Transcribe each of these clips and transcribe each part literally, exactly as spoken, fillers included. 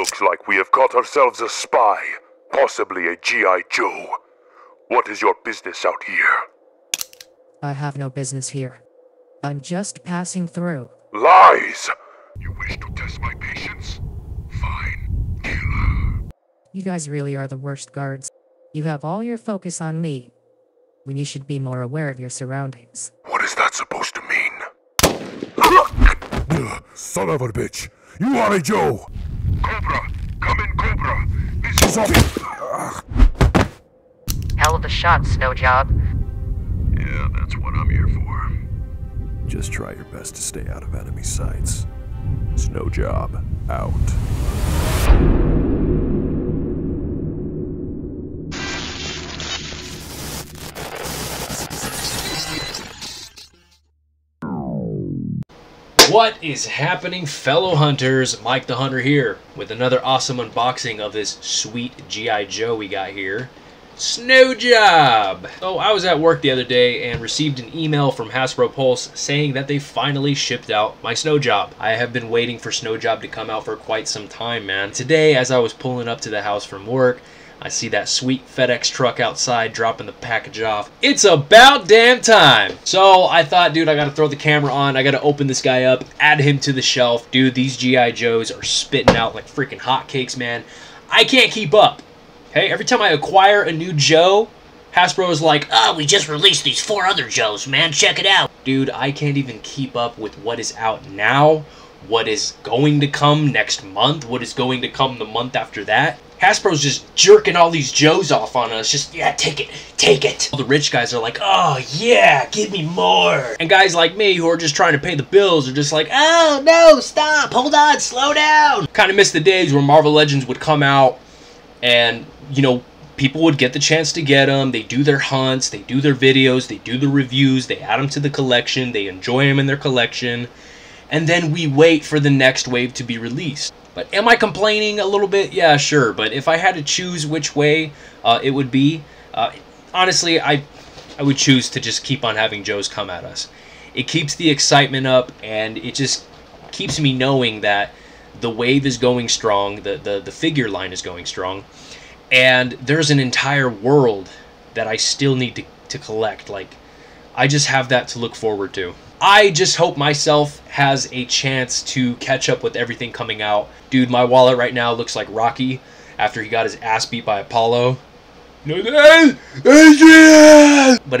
Looks like we have got ourselves a spy, possibly a G I Joe. What is your business out here? I have no business here. I'm just passing through. Lies! You wish to test my patience? Fine, kill her. You guys really are the worst guards. You have all your focus on me, when you should be more aware of your surroundings. What is that supposed to mean? Son of a bitch! You are a Joe! Cobra! Come in, Cobra! This is a- Hell of a shot, Snow Job. Yeah, that's what I'm here for. Just try your best to stay out of enemy sights. Snow Job, out. What is happening, fellow hunters? Mike the Hunter here with another awesome unboxing of this sweet G I Joe we got here. Snow Job! So I was at work the other day and received an email from Hasbro Pulse saying that they finally shipped out my Snow Job. I have been waiting for Snow Job to come out for quite some time, man. Today, as I was pulling up to the house from work, I see that sweet FedEx truck outside dropping the package off. It's about damn time. So I thought, dude, I gotta throw the camera on. I gotta open this guy up, add him to the shelf. Dude, these G I Joes are spitting out like freaking hotcakes, man. I can't keep up. Okay, every time I acquire a new Joe, Hasbro is like, oh, we just released these four other Joes, man. Check it out. Dude, I can't even keep up with what is out now, what is going to come next month, what is going to come the month after that. Hasbro's just jerking all these Joes off on us. Just, yeah, take it, take it. All the rich guys are like, oh, yeah, give me more. And guys like me who are just trying to pay the bills are just like, oh, no, stop, hold on, slow down. Kind of miss the days where Marvel Legends would come out and, you know, people would get the chance to get them. They do their hunts, they do their videos, they do the reviews, they add them to the collection, they enjoy them in their collection. And then we wait for the next wave to be released. But am I complaining a little bit? Yeah, sure. But if I had to choose which way uh, it would be, uh, honestly, I I would choose to just keep on having Joes come at us. It keeps the excitement up, and it just keeps me knowing that the wave is going strong, the, the, the figure line is going strong, and there's an entire world that I still need to, to collect. Like, I just have that to look forward to. I just hope myself has a chance to catch up with everything coming out. Dude, my wallet right now looks like Rocky after he got his ass beat by Apollo. But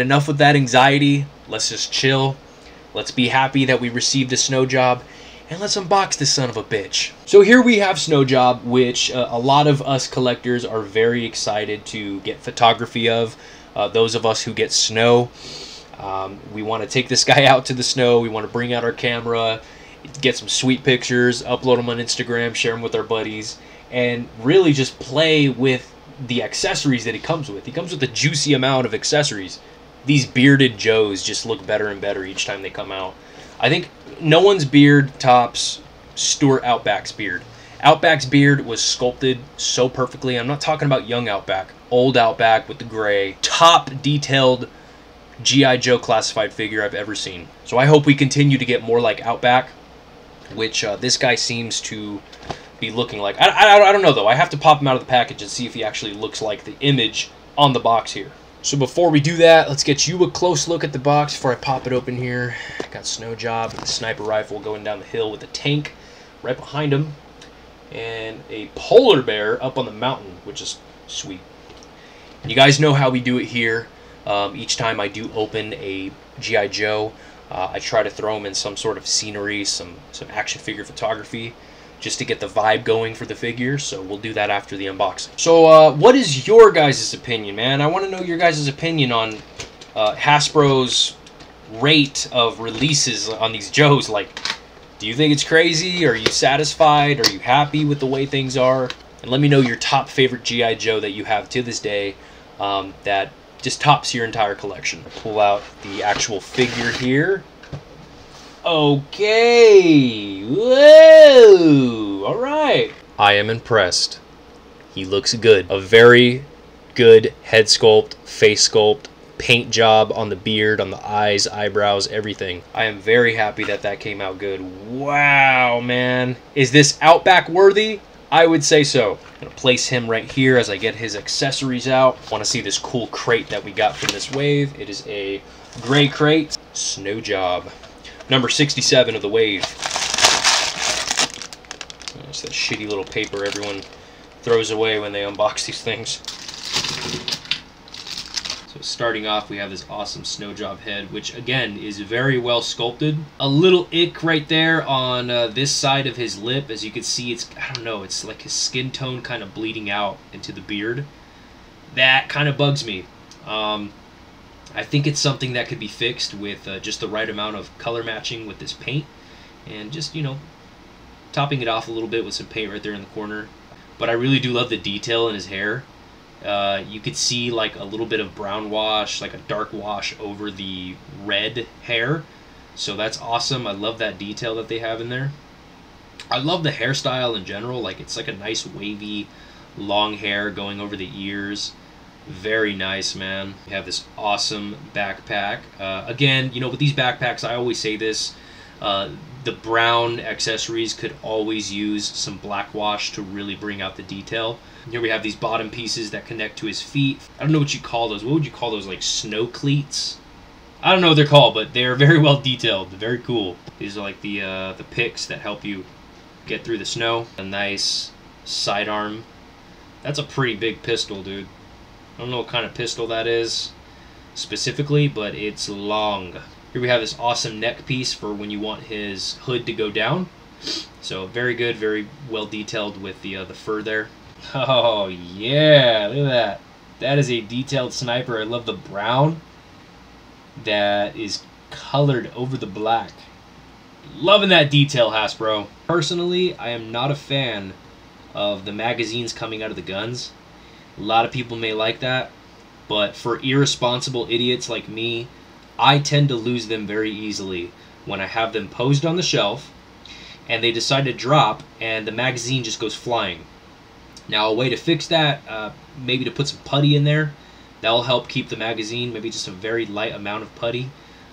enough with that anxiety. Let's just chill. Let's be happy that we received a Snow Job. And let's unbox this son of a bitch. So here we have Snow Job, which uh, a lot of us collectors are very excited to get photography of. Uh, those of us who get snow. Um, we want to take this guy out to the snow. We want to bring out our camera, get some sweet pictures, upload them on Instagram, share them with our buddies, and really just play with the accessories that he comes with. He comes with a juicy amount of accessories. These bearded Joes just look better and better each time they come out. I think no one's beard tops Stuart Outback's beard. Outback's beard was sculpted so perfectly. I'm not talking about young Outback. Old Outback with the gray, top detailed G I Joe classified figure I've ever seen. So I hope we continue to get more like Outback, which uh, this guy seems to be looking like. I, I, I don't know, though. I have to pop him out of the package and see if he actually looks like the image on the box here. So before we do that, let's get you a close look at the box before I pop it open here. I got Snow Job with a sniper rifle going down the hill with a tank right behind him, and a polar bear up on the mountain, which is sweet. You guys know how we do it here. Um, each time I do open a G I Joe, uh, I try to throw them in some sort of scenery, some, some action figure photography, just to get the vibe going for the figure, so we'll do that after the unboxing. So uh, what is your guys' opinion, man? I want to know your guys' opinion on uh, Hasbro's rate of releases on these Joes. Like, do you think it's crazy? Are you satisfied? Are you happy with the way things are? And let me know your top favorite G I Joe that you have to this day um, that just tops your entire collection. Pull out the actual figure here. Okay. Whoa. All right. I am impressed. He looks good. A very good head sculpt, face sculpt, paint job on the beard, on the eyes, eyebrows, everything. I am very happy that that came out good. Wow, man. Is this Outback worthy? I would say so. I'm going to place him right here as I get his accessories out. I want to see this cool crate that we got from this wave. It is a gray crate. Snow Job. Number sixty-seven of the wave. That's that shitty little paper everyone throws away when they unbox these things. So starting off, we have this awesome Snow Job head, which again is very well sculpted. A little ick right there on uh, this side of his lip. As you can see, it's, I don't know, it's like his skin tone kind of bleeding out into the beard. That kind of bugs me. Um, I think it's something that could be fixed with uh, just the right amount of color matching with this paint. And just, you know, topping it off a little bit with some paint right there in the corner. But I really do love the detail in his hair. Uh, you could see like a little bit of brown wash, like a dark wash over the red hair. So that's awesome. I love that detail that they have in there. I love the hairstyle in general. Like it's like a nice wavy long hair going over the ears. Very nice, man. We have this awesome backpack. Uh, again, you know, with these backpacks, I always say this. Uh, the brown accessories could always use some black wash to really bring out the detail. Here we have these bottom pieces that connect to his feet. I don't know what you call those. What would you call those, like snow cleats? I don't know what they're called, but they're very well detailed. Very cool. These are like the, uh, the picks that help you get through the snow. A nice sidearm. That's a pretty big pistol, dude. I don't know what kind of pistol that is specifically, but it's long. Here we have this awesome neck piece for when you want his hood to go down. So very good, very well detailed with the, uh, the fur there. Oh yeah, look at that. That is a detailed sniper. I love the brown that is colored over the black. Loving that detail, Hasbro. Personally, I am not a fan of the magazines coming out of the guns. A lot of people may like that, but for irresponsible idiots like me, I tend to lose them very easily when I have them posed on the shelf and they decide to drop and the magazine just goes flying. Now, a way to fix that, uh, maybe to put some putty in there. That'll help keep the magazine, maybe just a very light amount of putty.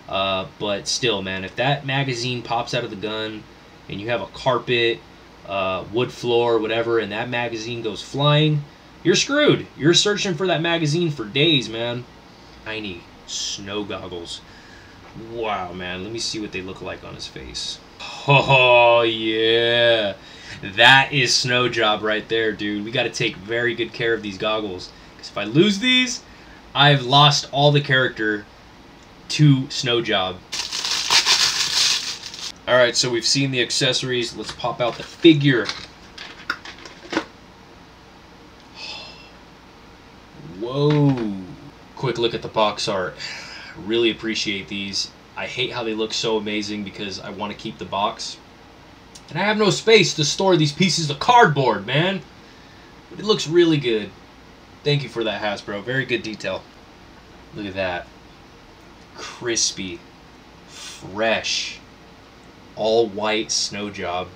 Uh, but still, man, if that magazine pops out of the gun and you have a carpet, uh, wood floor, whatever, and that magazine goes flying, you're screwed. You're searching for that magazine for days, man. Tiny snow goggles. Wow, man. Let me see what they look like on his face. Oh, yeah. That is Snow Job right there, dude. We got to take very good care of these goggles. Because if I lose these, I've lost all the character to Snow Job. Alright, so we've seen the accessories. Let's pop out the figure. Whoa. Quick look at the box art. Really appreciate these. I hate how they look so amazing because I want to keep the box. And I have no space to store these pieces of cardboard, man. But it looks really good. Thank you for that, Hasbro. Very good detail. Look at that. Crispy. Fresh. All white Snow Job.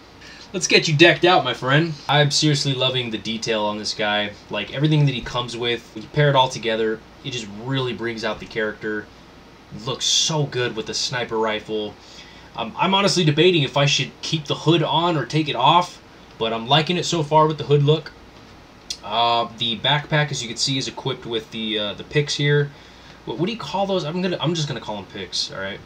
Let's get you decked out, my friend. I'm seriously loving the detail on this guy. Like, everything that he comes with, when you pair it all together, it just really brings out the character. It looks so good with the sniper rifle. Um, I'm honestly debating if I should keep the hood on or take it off, but I'm liking it so far with the hood look. Uh, the backpack, as you can see, is equipped with the uh, the picks here. What, what do you call those? I'm gonna I'm just gonna call them picks. All right.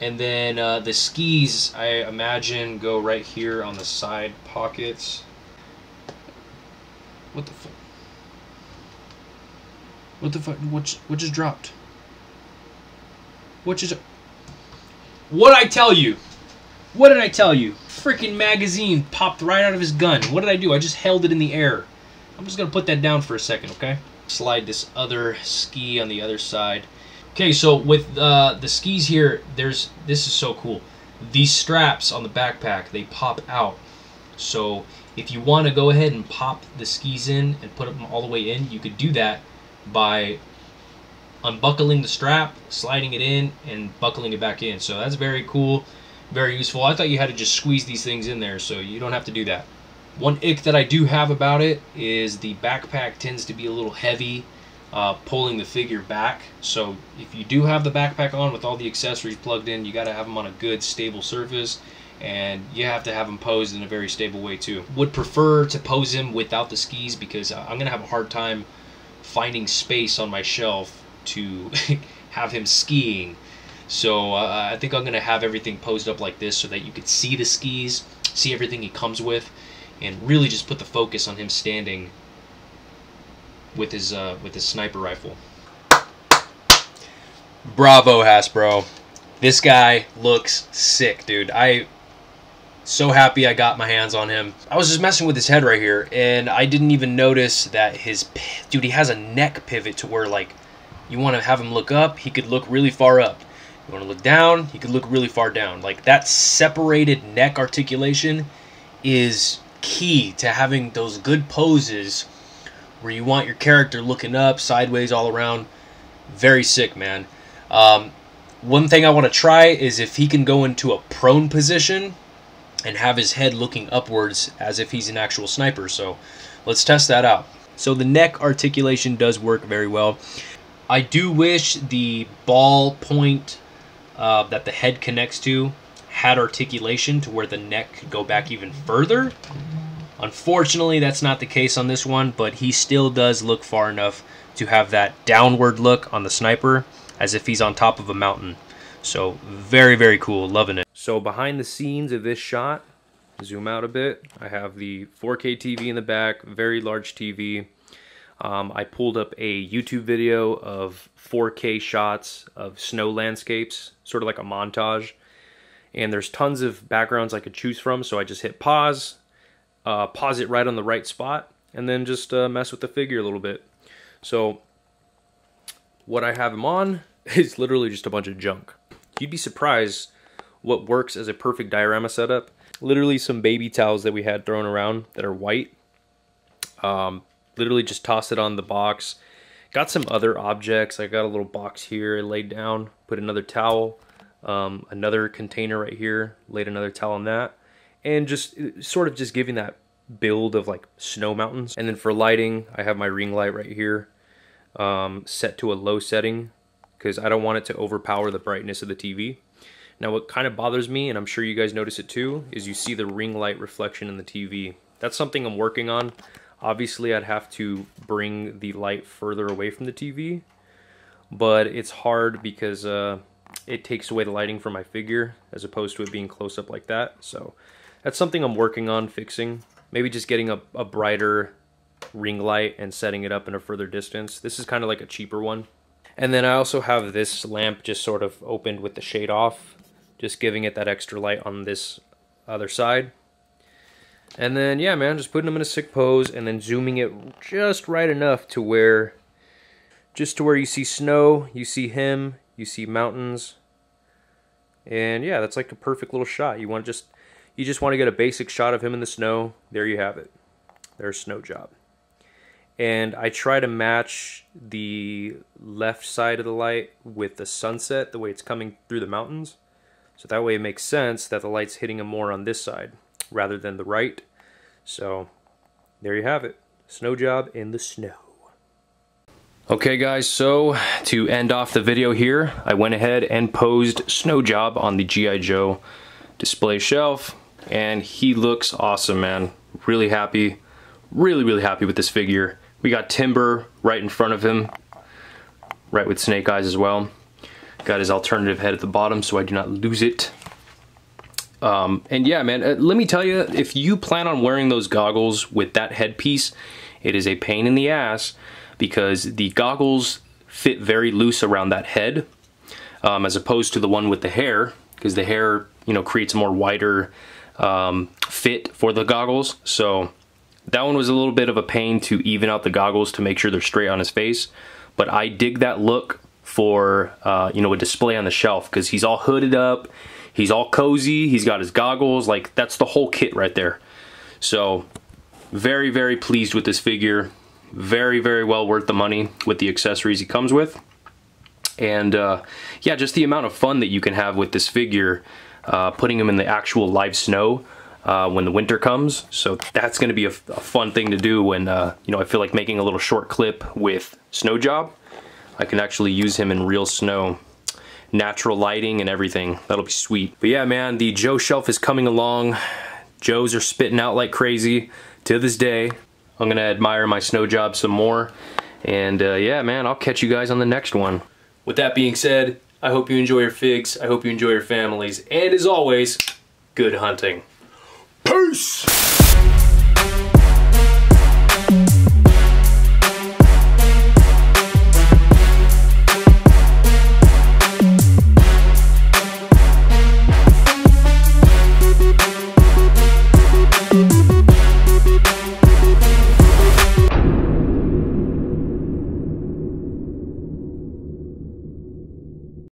And then uh, the skis, I imagine, go right here on the side pockets. What the fuck? What the fuck? What what just dropped? What just? What'd I tell you? What did I tell you? Freaking magazine popped right out of his gun. What did I do? I just held it in the air. I'm just going to put that down for a second, okay? Slide this other ski on the other side. Okay, so with uh, the skis here, there's this is so cool. These straps on the backpack, they pop out. So if you want to go ahead and pop the skis in and put them all the way in, you could do that by unbuckling the strap, sliding it in, and buckling it back in. So that's very cool, very useful. I thought you had to just squeeze these things in there, so you don't have to do that. One ick that I do have about it is the backpack tends to be a little heavy, uh, pulling the figure back. So if you do have the backpack on with all the accessories plugged in, you got to have them on a good, stable surface. and you have to have him posed in a very stable way too. Would prefer to pose him without the skis because I'm gonna have a hard time finding space on my shelf to have him skiing. So uh, I think I'm gonna have everything posed up like this so that you could see the skis, see everything he comes with, and really just put the focus on him standing with his uh, with his sniper rifle. Bravo, Hasbro. This guy looks sick, dude. I so happy I got my hands on him. I was just messing with his head right here, and I didn't even notice that his... Dude, he has a neck pivot to where, like, you want to have him look up, he could look really far up. You want to look down, he could look really far down. Like, that separated neck articulation is key to having those good poses where you want your character looking up, sideways, all around. Very sick, man. Um, one thing I want to try is if he can go into a prone position and have his head looking upwards as if he's an actual sniper. So let's test that out. So the neck articulation does work very well. I do wish the ball point uh, that the head connects to had articulation to where the neck could go back even further. Unfortunately, that's not the case on this one, but he still does look far enough to have that downward look on the sniper as if he's on top of a mountain. So very, very cool, loving it. So behind the scenes of this shot, zoom out a bit, I have the four K T V in the back, very large T V. Um, I pulled up a YouTube video of four K shots of snow landscapes, sort of like a montage. And there's tons of backgrounds I could choose from, so I just hit pause, uh, pause it right on the right spot, and then just uh, mess with the figure a little bit. So what I have him on is literally just a bunch of junk. You'd be surprised what works as a perfect diorama setup. Literally some baby towels that we had thrown around that are white. Um, literally just tossed it on the box. Got some other objects. I got a little box here, I laid down, put another towel, um, another container right here, laid another towel on that. And just sort of just giving that build of like snow mountains. And then for lighting, I have my ring light right here. Um, set to a low setting because I don't want it to overpower the brightness of the T V. Now what kind of bothers me, and I'm sure you guys notice it too, is you see the ring light reflection in the T V. That's something I'm working on. Obviously I'd have to bring the light further away from the T V, but it's hard because uh, it takes away the lighting from my figure as opposed to it being close up like that. So that's something I'm working on fixing. Maybe just getting a, a brighter ring light and setting it up in a further distance. This is kind of like a cheaper one. And then I also have this lamp just sort of opened with the shade off, just giving it that extra light on this other side. And then yeah, man, just putting him in a sick pose and then zooming it just right enough to where just to where you see snow, you see him, you see mountains. And yeah, that's like a perfect little shot. You want to just you just want to get a basic shot of him in the snow. There you have it. There's Snow Job. And I try to match the left side of the light with the sunset, the way it's coming through the mountains. So that way it makes sense that the light's hitting him more on this side rather than the right. So there you have it. Snow Job in the snow. Okay guys, so to end off the video here, I went ahead and posed Snow Job on the G I Joe display shelf. And he looks awesome, man. Really happy. Really, really happy with this figure. We got Timber right in front of him, right with Snake Eyes as well. Got his alternative head at the bottom so I do not lose it. Um, and yeah, man, let me tell you, if you plan on wearing those goggles with that headpiece, it is a pain in the ass because the goggles fit very loose around that head um, as opposed to the one with the hair, because the hair, you know, creates a more wider um, fit for the goggles. So that one was a little bit of a pain to even out the goggles to make sure they're straight on his face. But I dig that look for, uh, you know, a display on the shelf because he's all hooded up. He's all cozy. He's got his goggles. Like, that's the whole kit right there. So, very, very pleased with this figure. Very, very well worth the money with the accessories he comes with. And, uh, yeah, just the amount of fun that you can have with this figure, uh, putting him in the actual live snow. Uh, when the winter comes, so that's going to be a, a fun thing to do when, uh, you know, I feel like making a little short clip with Snow Job. I can actually use him in real snow. natural lighting and everything. That'll be sweet. But yeah, man, the Joe shelf is coming along. Joes are spitting out like crazy to this day. I'm gonna admire my Snow Job some more. And uh, yeah, man, I'll catch you guys on the next one. With that being said, I hope you enjoy your figs. I hope you enjoy your families. And as always, good hunting. Peace!